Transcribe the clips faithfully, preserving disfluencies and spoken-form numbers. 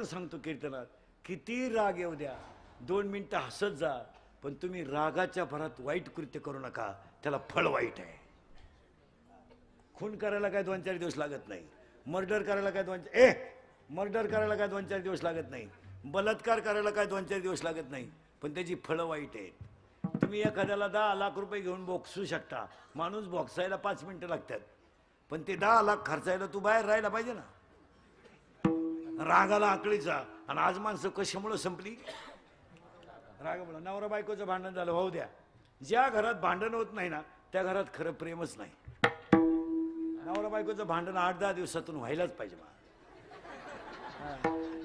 रोखड सांगतो कीर्तनात, किती राग येऊ द्या दोन मिनिटं हसत जा, पण तुम्ही रागाच्या भरात वाईट कृत्य करू नका, त्याला फळ वाईट आहे। खून करायला काय दोन चार दिवस लागत नाही, मर्डर करायला काय दोन ए मर्डर करायला काय दोन चार दिवस लागत नाही, बलात्कार करायला काय दोन चार दिवस लागत नाही, पण त्याची फळं वाईट आहेत। तुम्ही एखाद्याला दहा लाख रुपये घेऊन बोक्सू शकता, माणूस बोक्सायला पाच मिनिटं लागतात, पण ते दहा लाख खर्चायला तू बाहेर राहायला पाहिजे ना। रागाला आकळीचा, आणि आज माणसं कशामुळे संपली? रागामुळे। नवरा बायकोचं भांडण झालं, होऊ द्या, ज्या घरात भांडण होत नाही ना त्या घरात खरं प्रेमच नाही। नवरा बायकोचं भांडण आठ दहा दिवसातून व्हायलाच पाहिजे।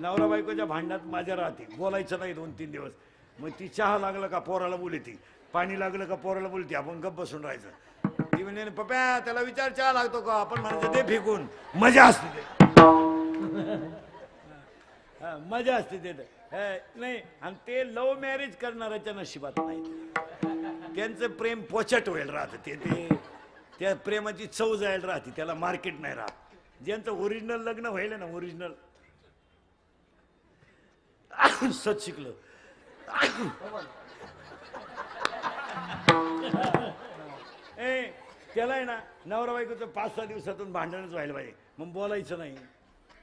नवरा बायकोच्या भांडणात माझ्या राहते, बोलायचं नाही दोन तीन दिवस, मग ती चहा लागला का पोराला बोलती, पाणी लागलं का पोराला बोलती, आपण गप्प बसून राहायचं। ती म्हणजे पप्या त्याला विचार चहा लागतो का, आपण म्हणायचं ते फेकून, मजा असते ते मजा असते ते नाही। आणि ते लव्ह मॅरेज करणाऱ्याच्या नशिबात नाही, त्यांचं प्रेम पोचट होईल राहतं, ते ते त्या प्रेमाची चव जायला राहते, त्याला मार्केट नाही राहत। ज्यांचं ओरिजिनल लग्न व्हायला ना, ओरिजिनल सच शिकलं ए त्याला आहे ना, नवरा बायकोचं पाच सहा दिवसातून भांडणच व्हायला पाहिजे, मग बोलायचं नाही।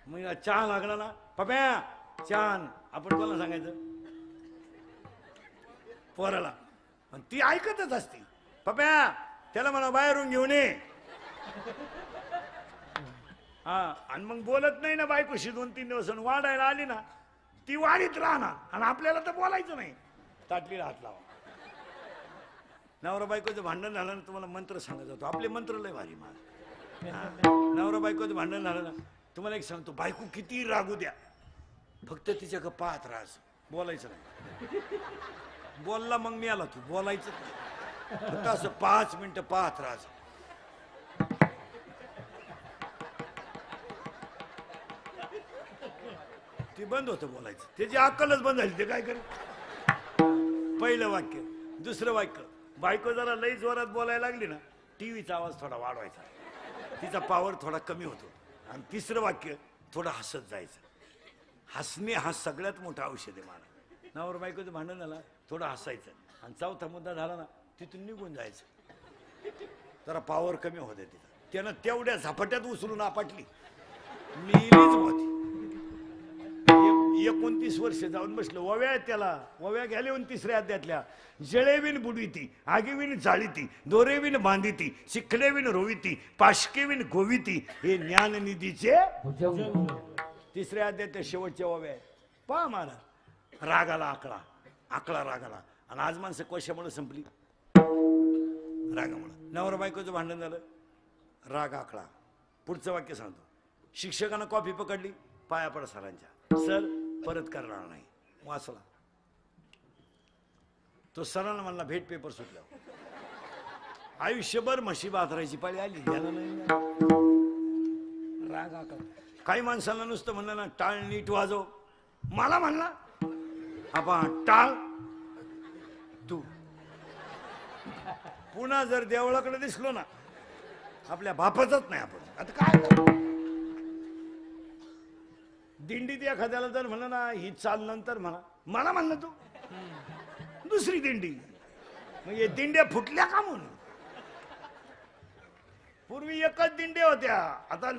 मग चहा लागला ना, पप्या छान, आपण कोणाला सांगायचं? पोराला, आणि ती ऐकतच असते। पप्या त्याला म्हणा बाहेरून घेऊन ये हा, आणि मग बोलत नाही ना बायकोशी, दोन तीन दिवस वाढायला आली ना ती वाढीत राहणार, आणि आपल्याला तर बोलायचं नाही, ताटलीला हात लावा। नवरा बायकोचं भांडण झालं ना, तुम्हाला मंत्र सांगत जातो, आपले मंत्र लय भारी मार। नवरा बायकोचं भांडण झालं ना, तुम्हाला एक सांगतो, बायको किती रागू द्या, फक्त तिच्या का पाहत राहायचं, बोलायचं नाही। बोलला मग मी आला, तू बोलायचं फक्त असं पाच मिनिटं पाहत राहायचं। ती बंद होतं बोलायचं, त्याची अक्कलच बंद झाली, ते काय कर। पहिलं वाक्य, दुसरं वाक्य, बायको जरा लई जोरात बोलायला लागली ना, टीव्हीचा आवाज थोडा वाढवायचा, तिचा पावर थोडा कमी होतो। आणि तिसरं वाक्य, थोडं हसत जायचं। हसणे हा सगळ्यात मोठा औषध आहे मला। नवरा बायकोचं भांडण झालं, थोडं हसायचं, आणि चौथा मुद्दा झाला ना तिथून निघून जायचं, जरा पावर कमी होत आहे तिथं। त्यानं तेवढ्या झपाट्यात उचलून आपटली, मीलीच होती। एकोणतीस वर्ष जाऊन बसलं ओव्या, त्याला ओव्या घ्यायला तिसऱ्या अध्यातल्या, जळेविन बुडविती, आगीविन जाळीती, दोरेविन बांधिती, शिखलेविन रोविती, पाशकेविन गोविती, हे ज्ञाननिधीचे तिसऱ्या अध्याय शेवटच्या ओव्या। पहा महाराज, रागाला आकळा, आकळा रागाला। आणि आज माणसं कशामुळे संपली? रागामुळे। नवरा बायकोचं भांडण झालं, राग आकळा। पुढचं वाक्य सांगतो, शिक्षकानं कॉफी पकडली, पाया पडा सरांच्या, सर परत करणार नाही। वाचला तो, सरांना म्हणला भेट पेपर सुटल्यावर। आयुष्यभर म्हशी बाथरायची पाळी आली, याला नाही राग आकळा। काही माणसांना नुसतं म्हणलं ना, टाळ नीट वाजव, मला म्हणला आपण टाळ तू। पुन्हा जर देवळाकडे दिसलो ना, आपल्या बापाचंच नाही आपण, आता काय दिंडीत एखाद्याला जर म्हणलं ना, ही चाल नंतर म्हणा, मला म्हणलं तू, दुसरी दिंडी। म्हणजे दिंड्या फुटल्या का म्हणून? पूर्वी एकच दिंड्या होत्या, आता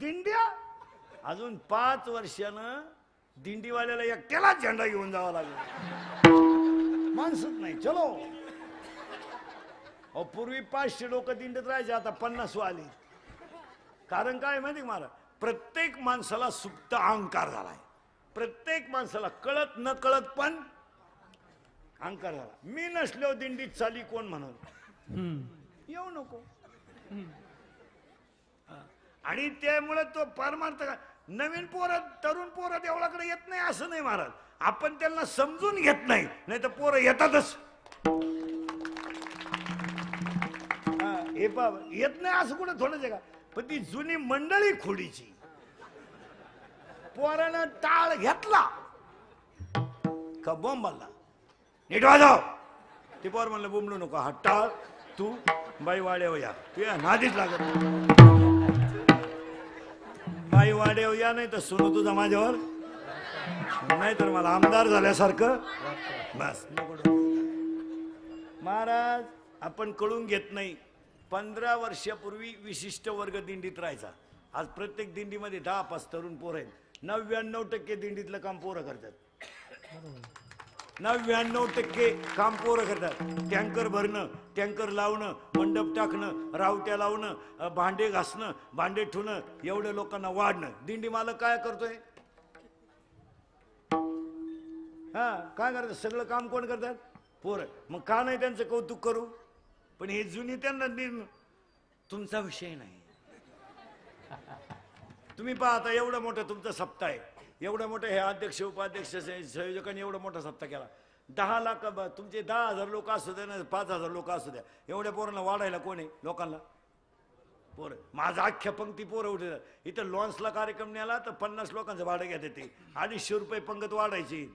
दिंड्या। अजून पाच वर्षानं दिंडीवाल्याला एकट्याला झेंडा घेऊन जावा लागला, माणसंच नाही। चलो अ पूर्वी पाचशे लोक दिंडत राहायचे, आता पन्नास आले। कारण काय माहिती मला, प्रत्येक माणसाला सुप्त अहंकार झालाय, प्रत्येक माणसाला कळत न कळत पण अहंकार झाला। मी नसल्यावर दिंडीत चाली कोण म्हणून येऊ नको, आणि त्यामुळे तो परमार्थ। नवीन पोरं, तरुण पोरं देवळाकडे येत नाही असं नाही महाराज, आपण त्यांना समजून घेत नाही, नाही तर पोरं येतातच। हे बाबा येत नाही असं कुठं थोडंच आहे का? पण ती जुनी मंडळी खोडीची, पोरानं टाळ घेतला का बोंब बनला, नीट वाजव। ते पोर म्हणलं बोंबलू नको, हा टाळ तू बाई वाड्या होया, तू या नादीच लागत, बाई वाड्या होया नाही तर सोडू तुझा माझ्यावर। नाही तर मला आमदार झाल्यासारखं बस नको. महाराज आपण कळून घेत नाही. पंधरा वर्षापूर्वी विशिष्ट वर्ग दिंडीत राहायचा. आज प्रत्येक दिंडीमध्ये दहा पाच तरुण पोर आहेत. नव्याण्णव टक्के दिंडीतलं काम पोरं करतात. नव्याण्णव टक्के काम पोरं करतात. टँकर भरणं, टँकर लावणं, मंडप टाकणं, रावट्या लावणं, भांडे घासणं, भांडे ठेवणं, एवढ्या लोकांना वाढणं. दिंडी मालक काय करतोय? हां, काय करतात? सगळं काम कोण करतात? पोरं. मग का नाही त्यांचं कौतुक करू? पण हे जुनी त्यांना तुमचा विषय नाही. तुम्ही पाहता एवढा मोठा तुमचा सप्ताह आहे. एवढा मोठा हे अध्यक्ष उपाध्यक्ष संयोजकांनी एवढा मोठा सप्ताह केला. दहा लाख तुमचे दहा हजार लोक असू द्या ना, पाच हजार लोक असू द्या, एवढ्या पोरांना वाढायला कोण आहे? लोकांना पोरं. माझा अख्ख्या पंक्ती पोरं उठतात. इथं लॉन्सला कार्यक्रम नेला तर पन्नास लोकांचं भाडं घेत येते. अडीचशे रुपये पंगत वाढायची.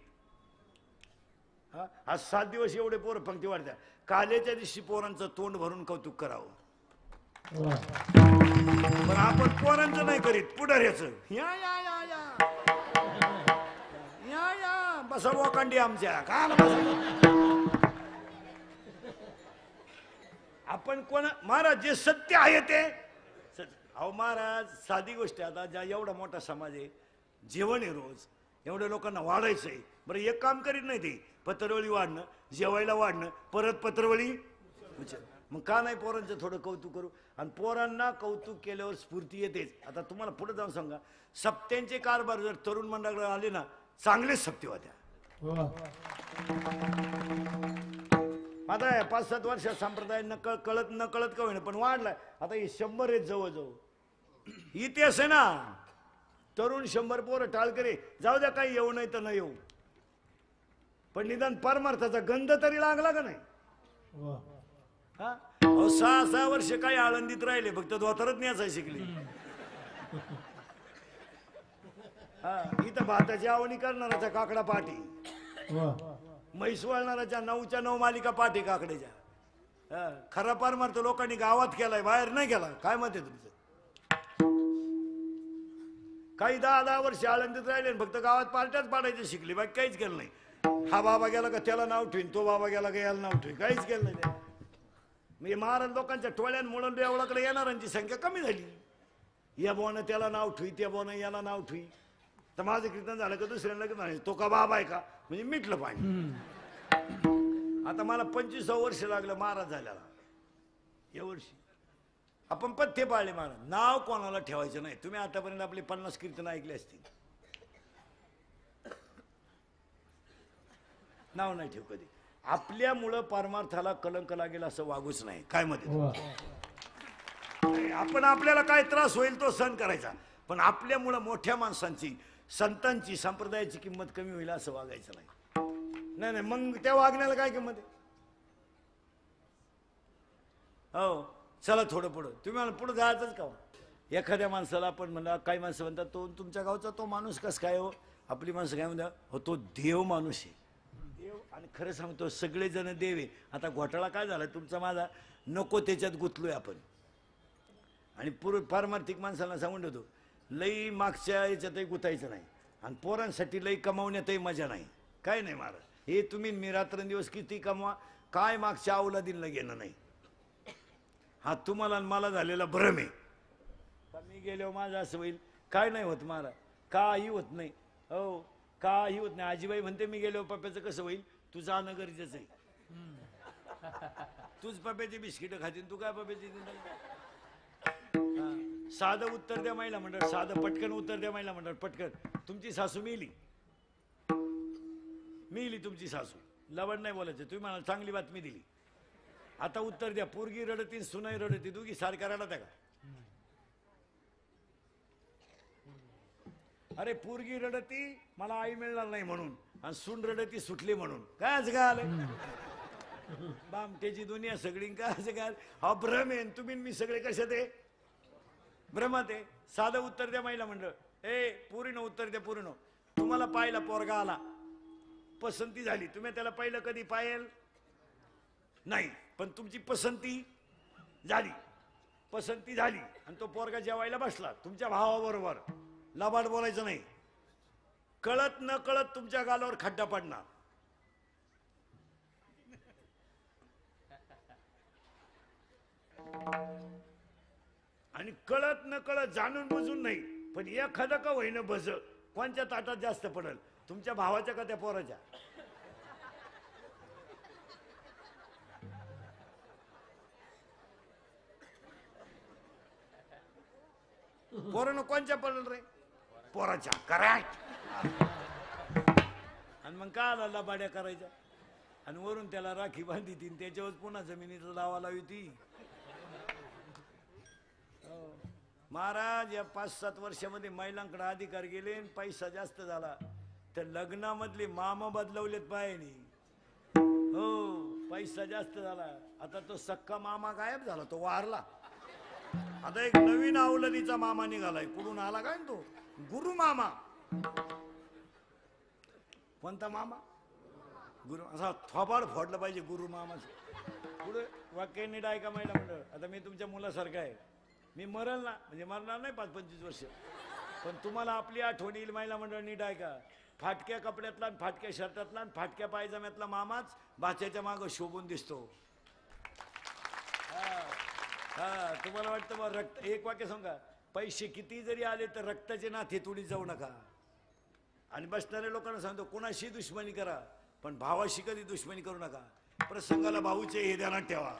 आज सात दिवस एवढे पोरं पंक्ती वाढत्या. कालेच्या दिवशी पोरांचं तोंड भरून कौतुक करावं. पण आपण पोरांचं नाही करीत, पुढाऱ्याच. या या या या या या बसा वाकांडी आमच्या काल बसा. आपण कोण? महाराज जे सत्य आहे ते. अहो महाराज साधी गोष्ट. आता ज्या एवढा मोठा समाज आहे, जेवण आहे रोज, एवढ्या लोकांना वाढायचंय. बरं एक काम करीत नाही ते, पत्रवळी वाढणं, जेवायला वाढणं, परत पत्रवळी. मग का नाही पोरांचं थोडं कौतुक करू? आणि पोरांना कौतुक केल्यावर स्फूर्ती येतेच. आता तुम्हाला पुढे जाऊन सांगा, सप्त्यांचे कारभार जर तरुण मंडळाकडे आले ना, चांगलेच सप्ते होत्या. आता पाच सात वर्षात संप्रदाय नकळ कळत न कळत का होईना पण वाढलाय. आता हे शंभर आहेत जवळजवळ. इतिहास आहे ना. तरुण शंभर पोरं टाळकरे. जाऊ द्या, काही येऊ नाही तर न येऊ, पण निदान परमार्थाचा गंध तरी लागला का नाही? हा, अहो सहा सहा वर्ष काही आळंदीत राहिले, फक्त धोतरच न्यायचा शिकले. हा, इथं भाताची आवणी करणाराचा काकडा पाठी, म्हैस वळणाराच्या नऊच्या नऊ मालिका पाठी काकड्याच्या. खरा परमार्थ लोकांनी गावात केलाय, बाहेर नाही केला. काय मत आहे तुमचं? काही दहा दहा वर्ष आळंदीत राहिले, फक्त गावात पार्ट्याच पाडायचे शिकले, बाकी काहीच केलं नाही. हा बाबा गेला का त्याला नाव ठेवीन, तो बाबा गेला का याला नाव ठेवीन, काहीच केलं नाही. म्हणजे महाराज लोकांच्या टोळ्यांमुळे देवळाकडे येणाऱ्यांची संख्या कमी झाली. या बोनं त्याला नाव ठेवी, त्या बोनं याला नाव ठेवी. तर माझं कीर्तन झालं का दुसऱ्यांना कीर्तन, तो का बाबा आहे का, म्हणजे मिटलं पाणी. आता मला पंचवीस वर्ष लागलं महाराज झाल्याला. या वर्षी आपण पथ्य पाळले. महाराज नाव कोणाला ठेवायचं नाही. तुम्ही आतापर्यंत आपले पन्नास कीर्तन ऐकले असतील. नाव नाही ठेव कधी. आपल्यामुळं परमार्थाला कलंक लागेल असं वागूच नाही. काय मध्ये आपण आपल्याला काय त्रास होईल तो सहन करायचा, पण आपल्यामुळं मोठ्या माणसांची, संतांची, संप्रदायाची किंमत कमी होईल असं वागायचं नाही. नाही नाही, मग त्या वागण्याला काय किंमत आहे? हो चला थोडं पुढं. तुम्ही मला पुढं जायचंच का? एखाद्या माणसाला आपण म्हणा, काही माणसं म्हणतात तो तुमच्या गावचा तो माणूस कस काय हो? आपली माणसं काय म्हणतात? हो तो देव माणूस आहे. देव. आणि खरं सांगतो सगळेजण देव आहे. आता घोटाळा काय झाला तुमचा माझा, नको त्याच्यात गुंतलोय आपण. आणि पूर्व पारमार्थिक माणसांना सांगून ठेवतो, लई मागच्या याच्यातही गुंतायचं नाही, आणि पोरांसाठी लई कमावण्यातही मजा नाही. काय नाही महाराज, हे तुम्ही मी रात्रंदिवस किती कमवा, काय मागच्या आवला दिनला घेणं नाही. हा तुम्हाला मला झालेला भ्रम आहे. मी गेल्यावर माझं असं होईल, काय नाही होत महाराज, काही होत नाही. हो काही होत नाही. आजीबाई म्हणते मी गेल्यावर पप्प्याचं कसं होईल? तू जाणं गरजेचं आहे. तूच पप्प्याची बिस्किटं खातील, तू काय पप्प्याची? साधं उत्तर द्या महिला म्हणतात, साधं पटकन उत्तर द्या महिला म्हणतात, पटकन. तुमची सासू मिली मिली तुमची सासू, लवड नाही बोलायचं. तुम्ही म्हणाल चांगली बातमी दिली. आता उत्तर द्या. पोरगी रडती, सुनाई रडती, दोघी सारख्या रडत्या का? अरे पोरगी रडती मला आई मिळणार नाही म्हणून, आणि सून रडती सुटली म्हणून. काय असं काय आलं? बामटेची दुनिया सगळी. काय असं काय? हा भ्रम आहे. तुम्ही मी सगळे कशात आहे? भ्रमात आहे. साधं उत्तर द्या महिला मंडळ. ए पुरीनो उत्तर द्या पुरीनो. तुम्हाला पाहिला पोरगा आला, पसंती झाली, तुम्ही त्याला पाहिलं कधी? पाहिल नाही, पण तुमची पसंती झाली. पसंती झाली आणि तो पोरगा जेवायला बसला तुमच्या भावाबरोबर. लबाड बोलायचं नाही. कळत न कळत तुमच्या गालावर खड्डा पडणार. आणि कळत न कळत जाणून बुजून नाही पण एखादा का होईना बस कोणच्या ताटात जास्त पडल, तुमच्या भावाच्या का त्या पोराच्या. पोरानं कोणच्या पडल रे, पोराच्या. करेक्ट. आणि मग का आला बाड्या करायच्या आणि वरून त्याला राखी बांधी ती त्याच्यावर पुन्हा जमिनीचा लावा लावी ती. महाराज या पाच सात वर्षामध्ये महिलांकडे अधिकार गेले आणि पैसा जास्त झाला तर लग्नामधले मामा बदलवलेत बायनी. हो, पैसा जास्त झाला आता तो सक्का मामा गायब झाला, तो वारला. आता एक नवीन अवलदीचा मामा निघालाय. कुठून आला काय तो, गुरु मामा. कोणता मामा, गुरु. असा थोबाड फोडला पाहिजे गुरु मामाचं. पुढे वाक्य नीट ऐका महिला मंडळ. आता मी तुमच्या मुलासारखा आहे, मी मरल ना, म्हणजे मरणार नाही पाच पंचवीस वर्ष, पण तुम्हाला आपली आठवण येईल महिला मंडळ. नीट ऐका. फाटक्या कपड्यातला, फाटक्या शर्टातला, फाटक्या पायजम्यातला मामाच भाच्याच्या मागं शोभून दिसतो. हा, तुम्हाला वाटतं मग रक्त. एक वाक्य सांगा, पैसे किती जरी आले तर रक्ताचे नाते तुडी जाऊ नका. आणि बसणाऱ्या लोकांना सांगतो, कोणाशी दुश्मनी करा पण भावाशी कधी दुश्मनी करू नका. प्रसंगाला भाऊचे हे ध्यानात ठेवा.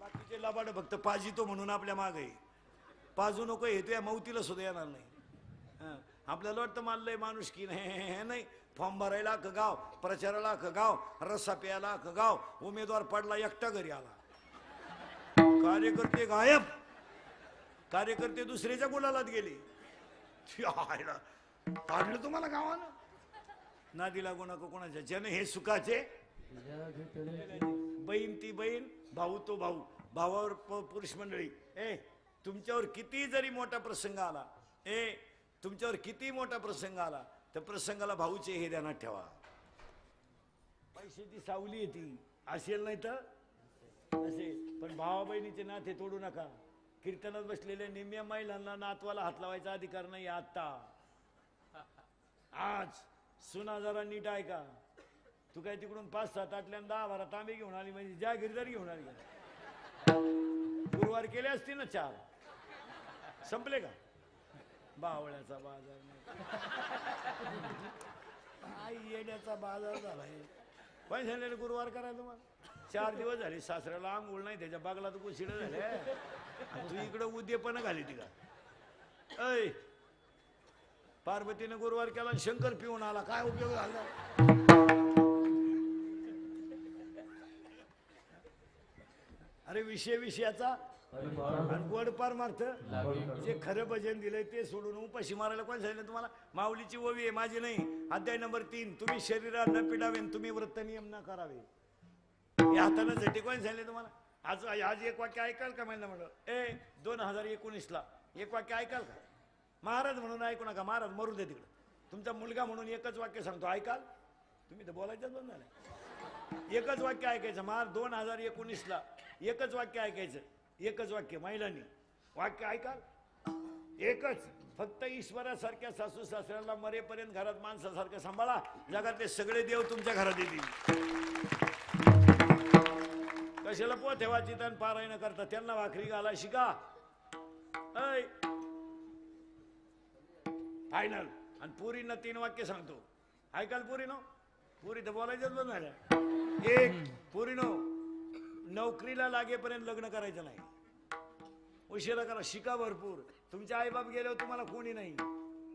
बाकीचे लबाड फक्त पाजितो म्हणून आपल्या मागे पाजू नको. हे तो या मौतीला सुद्धा येणार नाही. आपल्याला वाटतं मानलंय माणूस की नाही. नाही, फॉर्म भरायला क गाव, प्रचाराला क गाव, रस्सा प्यायला क गाव, उमेदवार पडला एकटा घरी आला. कार्यकर्ते गायब, कार्यकर्ते दुसऱ्याच्या गुलालात गेले. काढलं तुम्हाला गावानं. नादी लागू नको कोणाच्या, ज्याने हे सुखाचे. बहीण ती बहीण, भाऊ तो भाऊ. भावावर पुरुष मंडळी, ए तुमच्यावर किती जरी मोठा प्रसंग आला, ए तुमच्यावर किती मोठा प्रसंग आला तर प्रसंगाला भाऊचे हे ध्यानात ठेवा. पैशाची सावली येते असेल नाही तर असेल, पण भावा बहिणीचे नाते तोडू नका. कीर्तनात बसलेल्या निम्म्या महिलांना नातवाला हात लावायचा अधिकार नाही. आत्ता आज सुना जरा नीट ऐका. तू काय तिकडून पाच सात आठल्यानं दहा बारा तांबे घेऊन आली म्हणजे ज्या गिरदारी घेऊन आली. गुरुवार केले असते ना चार, संपले का बावळ्याचा बाजार. आई येण्याचा बाजार झाला. पण झालेलं गुरुवार करायला तुम्हाला चार दिवस झाले. सासऱ्याला आंघोळ नाही, त्याच्या बागला तर कुशिड झाले. तू इकडं उद्यापणा घाली ती का. अय पार्वतीनं गुरुवार केला, शंकर पिऊन आला, काय उपयोग झाला. अरे विषय विषयाचा गोड परमार्थ. जे खरं भजन दिलंय ते सोडून उपाशी मारायला कोण सांगितलं तुम्हाला. माऊलीची ओवी आहे, माझी नाही. अध्याय नंबर तीन, तुम्ही शरीरात न पिडावे, तुम्ही व्रत नियम न करावे. हे हातानं झटे कोण सांगितले तुम्हाला. आज आज एक वाक्य ऐकाल का महिला म्हणलं. ए दोन हजार एकोणीस ला एक वाक्य ऐकाल का. महाराज म्हणून ऐकू नका, महाराज मरू दे तिकडं. तुमचा मुलगा म्हणून एकच वाक्य सांगतो, ऐकाल. तुम्ही तर बोलायचं बंद झालं. एकच वाक्य ऐकायचं. महाराज दोन हजार एकोणीस ला एकच वाक्य ऐकायचं. एकच वाक्य महिलांनी वाक्य ऐकाल एकच. फक्त ईश्वरासारख्या सासू सासऱ्याला मरेपर्यंत घरात माणसासारखं सांभाळा, जगातले सगळे देव तुमच्या घरात येतील. कशाला पो ठेवायची त्यान पारायण करता, त्यांना भाकरी घाला शिका. ऐ फायनल. आणि पुरीनं तीन वाक्य सांगतो, ऐकाल पुरीनो. पुरी तर बोलायचं बंद झालं. एक, पुरीनो नोकरीला लागेपर्यंत लग्न करायचं नाही. उशिरा करा, शिका भरपूर. तुमच्या आईबाप गेल्यावर तुम्हाला कोणी नाही.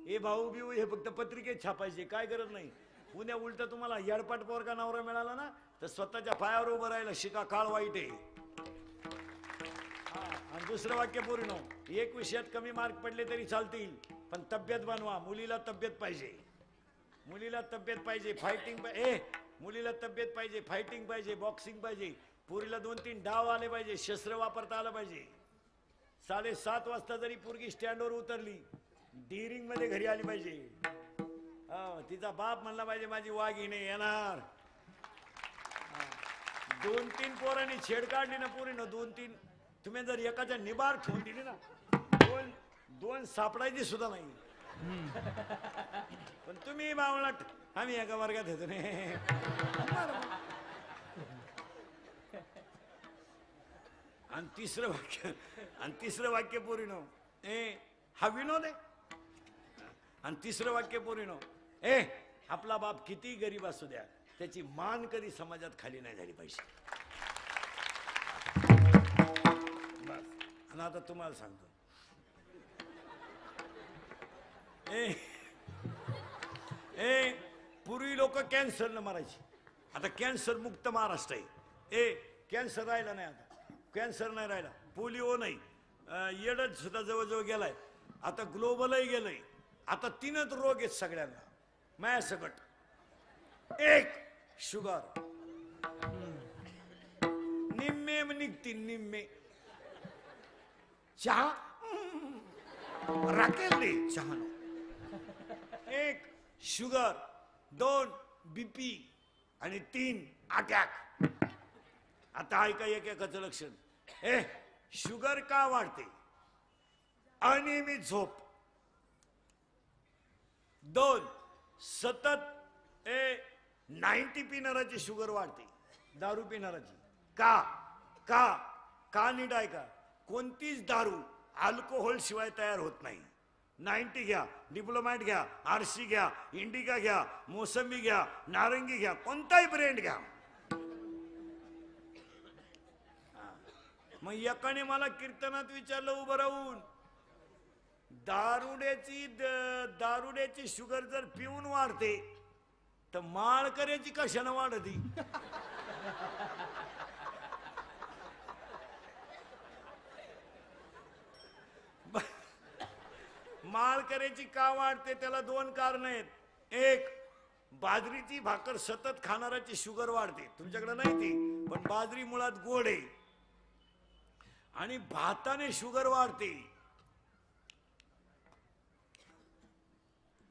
हे भाऊ बिऊ हे फक्त पत्रिकेत छापायचे, काय गरज नाही. उद्या उलट तुम्हाला यडपाट पोरका नवरा मिळाला ना तर स्वतःच्या पायावर उभं राहायला शिका. काळ वाईट आहे. आणि दुसरं वाक्य पूर्ण, एक विषयात कमी मार्क पडले तरी चालतील पण तब्येत बनवा. मुलीला तब्येत पाहिजे, मुलीला तब्येत पाहिजे. फायटिंग पाहिजे. ए मुलीला तब्येत पाहिजे, फायटिंग पाहिजे, बॉक्सिंग पाहिजे. पुरीला दोन तीन डाव आले पाहिजे, शस्त्र वापरता आलं पाहिजे. साडेसात वाजता जरी पोरगी स्टँडवर उतरली डिरिंग मध्ये घरी आली पाहिजे. तिचा बाप म्हणला पाहिजे माझी वाघिणी येणार. दोन तीन पोरांनी छेड काढली ना पुरीनं, दोन तीन तुम्ही जर एकाच्या निबार ठेवून दिली ना, दोन दोन सापडायची सुद्धा नाही. तुम्ही बावळट आम्ही एका वर्गात होतो ने आणि तिसरं वाक्य आणि तिसरं वाक्य पोरीनो ए हा विनोद आहे आणि तिसरं वाक्य पोरीनो ए आपला बाप किती गरीब असू द्या त्याची मान कधी समाजात खाली नाही झाली पाहिजे। आता तुम्हाला सांगतो ए ए पूर्वी लोक कॅन्सर न मारायची आता कॅन्सर मुक्त महाराष्ट्र आहे। ए कॅन्सर राहिला नाही आता कॅन्सर नाही राहिला पोलिओ नाही येडत सुद्धा जवळजवळ गेलाय आता ग्लोबलही गेलंय आता तीनच रोग आहेत सगळ्यांना माया सकट एक शुगर निम्मे निघती निम्मे चहा राकेल रे चहा एक शुगर दोन बीपी आणि तीन अटॅक। आता ऐका एक एकाचं लक्षण ए शुगर का वाढते अनियमित झोप दोन सतत ए नाइंटी पिणाराची शुगर वाढते दारू पिणाराची का का का नीट ऐका कोणतीच दारू अल्कोहोल शिवाय तयार होत नाही। नाइंटी घ्या डिप्लोमॅट घ्या आरसी घ्या इंडिका घ्या मोसंबी घ्या नारंगी घ्या कोणताही ब्रँड घ्या। मग एकाने मला कीर्तनात विचारलं उभं राहून दारुड्याची दारुड्याची शुगर जर पिऊन वाढते तर माळकऱ्याची कशाने वाढती। माळकऱ्याची का वाढते त्याला दोन कारण आहेत एक बाजरीची भाकर सतत खाणाऱ्याची शुगर वाढते तुमच्याकडे नाही ती पण बाजरी मुळात गोड आहे आणि भाताने शुगर वाढते।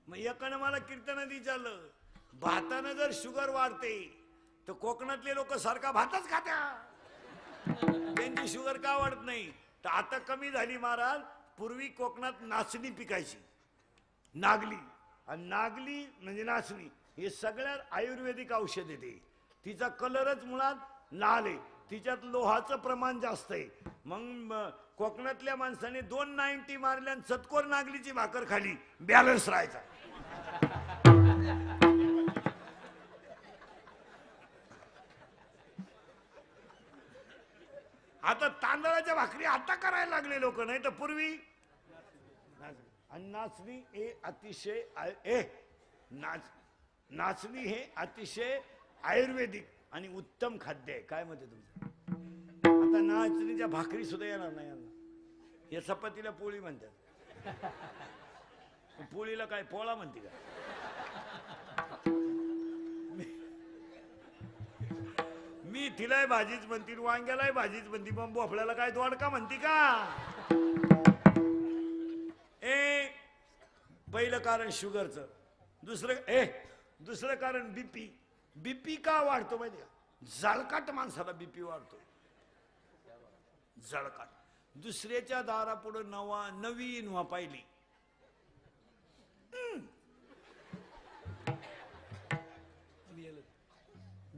मग एकाने मला कीर्तनात विचारलं भाताने जर शुगर वाढते तर कोकणातले लोक सारखा भातच खात्या त्यांची शुगर का वाढत नाही तर आता कमी झाली महाराज पूर्वी कोकणात नाचणी पिकायची नागली आणि नागली म्हणजे नाचणी हे सगळ्यात आयुर्वेदिक औषध आहे ते तिचा कलरच मुळात लाल आहे तिच्यात लोहाचं प्रमाण जास्त आहे। मग कोकणातल्या माणसाने दोन नाइंटी मारल्या आणि सतकोर नागलीची भाकर खाली बॅलन्स राहायचा। आता तांदळाच्या भाकरी आता करायला लागले लोक नाही तर पूर्वी नाचणी हे अतिशय ए नाच नाचणी हे अतिशय आयुर्वेदिक आणि उत्तम खाद्य आहे। काय म्हणते तुमचं आता नाचणीच्या भाकरी सुद्धा येणार नाही यांना या चपातीला पोळी म्हणतात पोळीला काय पोळा म्हणते का मी तिलाही भाजीच म्हणती वांग्यालाही भाजीच म्हणती पण भोपळ्याला काय दोडका म्हणती का। ए पहिलं कारण शुगरचं दुसरं ए दुसरं कारण बीपी बीपी का वाढतो माहिती का जळकाट माणसाला बीपी वाढतो जळकाट दुसऱ्याच्या दारापुढे नवा नवीन वापायली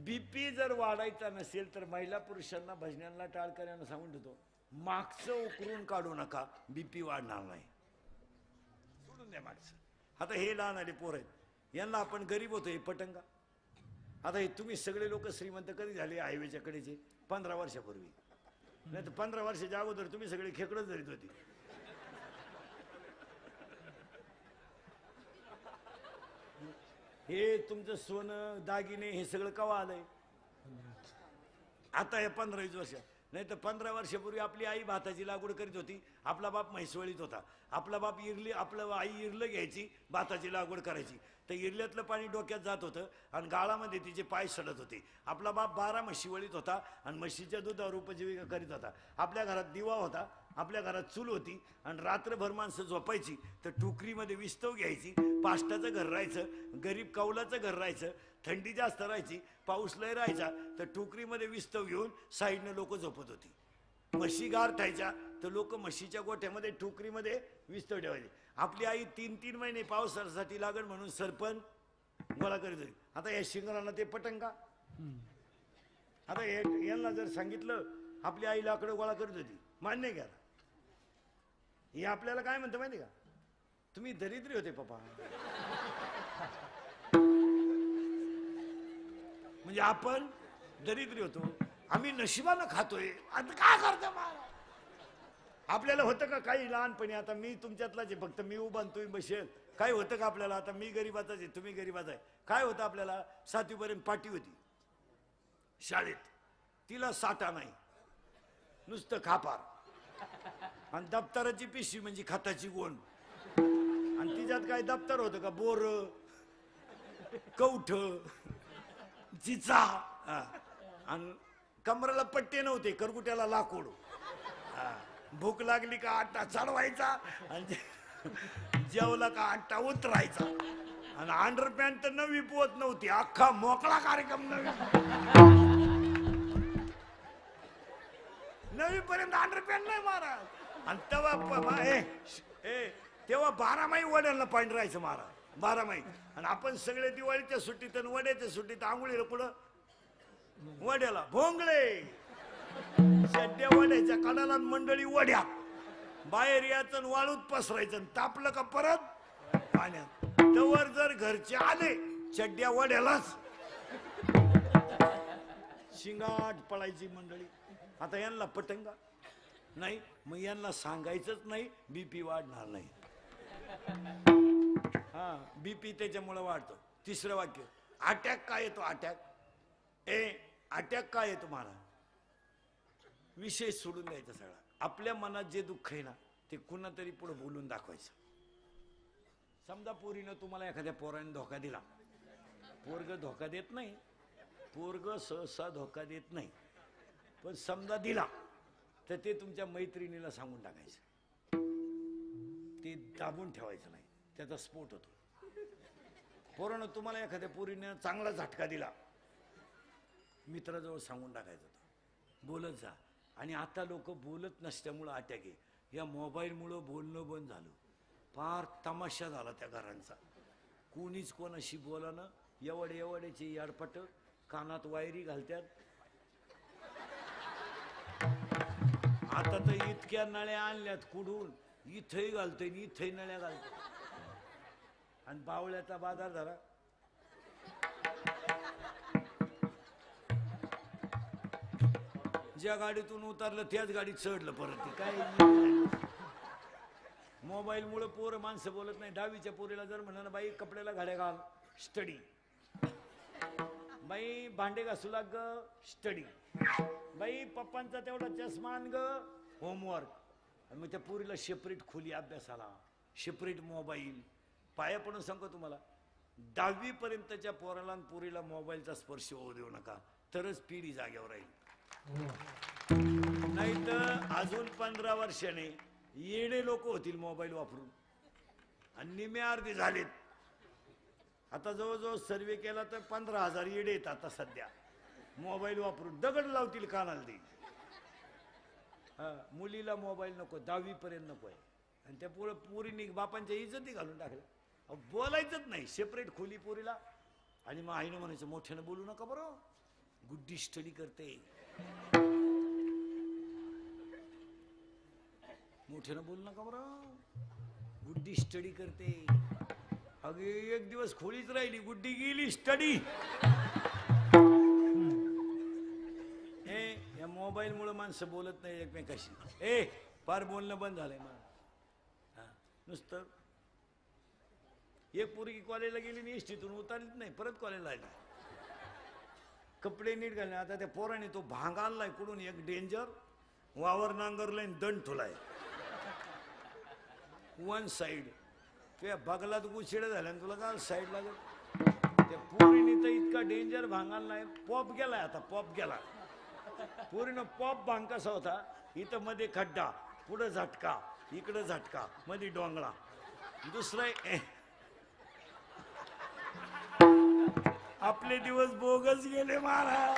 बीपी जर वाढायचा नसेल तर महिला पुरुषांना भजनांना टाळकऱ्यांना सांगून देतो मागचं उकरून काढू नका बीपी वाढणार नाही सोडून द्या मागचं। आता हे लहान आले पोर आहेत यांना आपण गरीब होतो हे पटंगा आता हे तुम्ही सगळे लोक श्रीमंत कधी झाले हायवेच्या कडेचे पंधरा वर्षापूर्वी नाही तर पंधरा वर्षाच्या अगोदर तुम्ही सगळे खेकडच धरीत होती। हे तुमचं सोनं दागिने हे सगळं कवा आलंय आता हे पंधरा वीस वर्ष नाही तर पंधरा वर्षापूर्वी आपली आई भाताची लागवड करीत होती आपला बाप म्हैसवळीत होता आपला बाप इरली आपलं आई इरलं घ्यायची भाताची लागवड करायची तर इरल्यातलं पाणी डोक्यात जात होतं आणि गाळामध्ये तिचे पाय सडत होते आपला बाप बारा म्हशी वळीत होता आणि म्हशीच्या दुधावर उपजीविका करीत होता आपल्या घरात दिवा होता आपल्या घरात चूल होती आणि रात्रभर माणसं झोपायची तर टोकरीमध्ये विस्तव घ्यायची पाष्टाचं घर राहायचं गरीब कौलाचं घर राहायचं थंडी जास्त राहायची पाऊस लय राहायचा तर टोकरीमध्ये विस्तव घेऊन साईडनं लोक झोपत होती म्हशी गार थायच्या तर लोक म्हशीच्या गोठ्यामध्ये टोकरीमध्ये विस्तव ठेवायचे आपली आई तीन तीन महिने पावसासाठी लागण म्हणून सरपंच गोळा करीत. आता या शिंगरांना ते पटंगा. आता यांना जर सांगितलं आपली आई लाकडं गोळा करीत होती मान्य करा. हे आपल्याला काय म्हणतो माहिती का, तुम्ही दरिद्री होते पप्पा. म्हणजे आपण दरिद्री होतो, आम्ही नशिबानं खातोय. आता काय करतो मला आपल्याला होतं का काही लहानपणी, आता मी तुमच्यातलाच आहे फक्त मी उभा तुम्ही बसेल, काय होतं का आपल्याला. आता मी गरीबाचाच आहे तुम्ही गरीबाचा आहे. काय होतं आपल्याला, सातवीपर्यंत पाटी होती शाळेत, तिला साठा नाही नुसतं खापार आणि दप्तराची पिशवी म्हणजे खताची गोण. आणि तिच्यात काय दप्तर होतं का, बोर कवठ चिचा आणि कमराला पट्टे नव्हते, करगुट्याला लाकूड. भूक लागली का आटा चढवायचा आणि जेवला का आटा उतरायचा. आणि अंडरपॅन्ट तर नवी पोहत नव्हती, अख्खा मोकळा कार्यक्रम नवी नवी पर्यंत अंडरपॅन्ट नाही महाराज. आणि तेव्हा ए तेव्हा बारामाही वड्याला पाणी राहायचं महाराज, बारामाही. आणि आपण सगळे दिवाळीच्या सुट्टीत आणि वड्याच्या सुट्टीत आंघोळीला पुढं वड्याला भोंगळे सड्या वड्याच्या कडाला मंडळी वड्या बाहेर यायचं वाळूत पसरायचं, तापलं का परत पाण्यात. तवर जर घरचे आले चड्ड्या वड्यालाच शिंगाट पळायची मंडळी. आता यांना पटंगा नाही, मग यांना सांगायचंच नाही बीपी वाढणार नाही. हा बीपी त्याच्यामुळे वाढतो. तिसरं वाक्य, अटॅक काय येतो अटॅक. ए अटॅक काय येतो मला, विषय सोडून द्यायचा सगळा. आपल्या मनात जे दुःख आहे ना ते कुणा तरी पुढे बोलून दाखवायचं. समजा पोरीनं तुम्हाला एखाद्या पोराने धोका दिला, पोरग धोका देत नाही, पोरग सहसा धोका देत नाही, पण समजा दिला तर ते तुमच्या मैत्रिणीला सांगून टाकायचं, ते दाबून ठेवायचं नाही, त्याचा स्फोट होतो. पोरानं तुम्हाला एखाद्या पोरीनं चांगला झटका दिला, मित्राजवळ सांगून टाकायचं, बोलत जा. आणि आता लोक बोलत नसल्यामुळं अटॅक आहे. या मोबाईलमुळं बोलणं बंद झालं, फार तमाशा झाला त्या घरांचा. कोणीच कोणाशी बोलानं, एवढे एवढ्याचे याडपट, कानात वायरी घालतात. आता तर इतक्या नळ्या आणल्यात कुडून, इथंही घालतोय इथंही नळ्या घालतोय. आणि बावळ्याचा बाजार झाला. ज्या गाडीतून उतरलं त्याच गाडीत चढलं परत. काय मोबाईल मुळे पोर माणसं बोलत नाही. दहावीच्या पोरीला जर म्हणाला बाई कपड्याला घड्या घाल स्टडी, बाई भांडे घासू लाग स्टडी, बाई पप्पांचा तेवढा चष्मा आण ग होमवर्क. मग त्या पोरीला सेपरेट खोली अभ्यासाला, सेपरेट मोबाईल. पाया पडून सांगतो तुम्हाला, दहावी पर्यंतच्या पोराला आणि पोरीला मोबाईलचा स्पर्श होऊ देऊ नका, तरच पिढी जागेवर राहील. नाही तर अजून पंधरा वर्षाने येणे लोक होतील मोबाईल वापरून. आणि निम्मे अर्धे झालेत. आता जवळजवळ सर्वे केला तर पंधरा हजार येडे येतात आता सध्या मोबाईल वापरून. दगड लावतील कानाला ते. हा मुलीला मोबाईल नको, दहावी पर्यंत नको आहे. आणि त्या पोर पोरीने बापांच्या इज्जती घालून टाकल्या, बोलायचंच नाही, सेपरेट खोली पोरीला. आणि मग आईनं म्हणायचं मोठ्यानं बोलू नका बरं, गुड्डी स्टडी करते. मोठ्यानं बोल नका बरं, गुड्डी स्टडी करते. अगे एक दिवस खोलीच राहिली, गुड्डी गेली स्टडी. ए या मोबाईल मुळे माणसं बोलत नाही एकमेकाशी. ए फार बोलणं बंद झालंय मला. नुसतं एक पोरगी कॉलेजला गेली नाही, एसटीतून उतरलीच नाही, परत कॉलेजला आली, कपडे नीट घालणे. आता त्या पोराने तो भांग आणलाय कुठून, एक डेंजर वावर नांगरलाय, दंड ठोलाय वन साईड. त्या बगलात गुशिड झाल्या तुला का साईड लागत. त्या पोरीने तर इतका डेंजर भांग आणलाय, पॉप गेलाय. आता पॉप गेला पोरीनं. पॉप भांग कसा होता, इथं मध्ये खड्डा, पुढं झटका, इकडं झटका, मध्ये डोंगळा. दुसरा आपले दिवस बोगस गेले महाराज.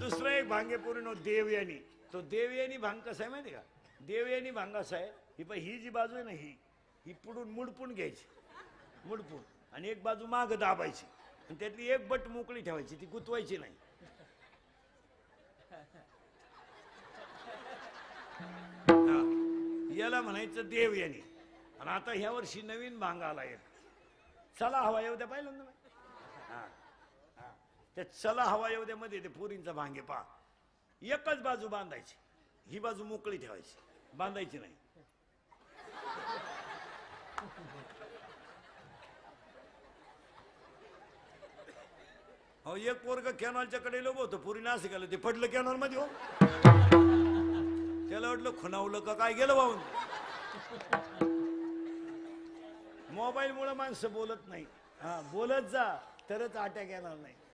दुसरा एक भांगे पोरीनो देवयानी. तो देवयानी भांग कसा आहे माहिती का, देवयानी भांगास आहे ही पण ही जी बाजू आहे ना ही ही पुढून मुडपून घ्यायची मुडपून आणि एक बाजू माग दाबायची आणि त्यातली एक बट मोकळी ठेवायची ती गुतवायची नाही. याला म्हणायचं देवयानी. आणि आता ह्या वर्षी नवीन भांग आला एक चला हवा येऊ द्या पाहिलं ना हा हा त्या चला हवा येऊ द्या मध्ये ते पोरींचा भांगे पहा एकच बाजू बांधायची ही बाजू मोकळी ठेवायची बांधायची नाही. हो एक पोरग कॅनॉलच्या कडे लोभ होतो पोरीनं असं केलं ते पडलं कॅनॉल मध्ये हो त्याला वाटलं खुणावलं का काय गेलं वाहून. मोबाईल मुळे माणसं बोलत नाही. हा बोलत जा तरच अटॅक येणार नाही.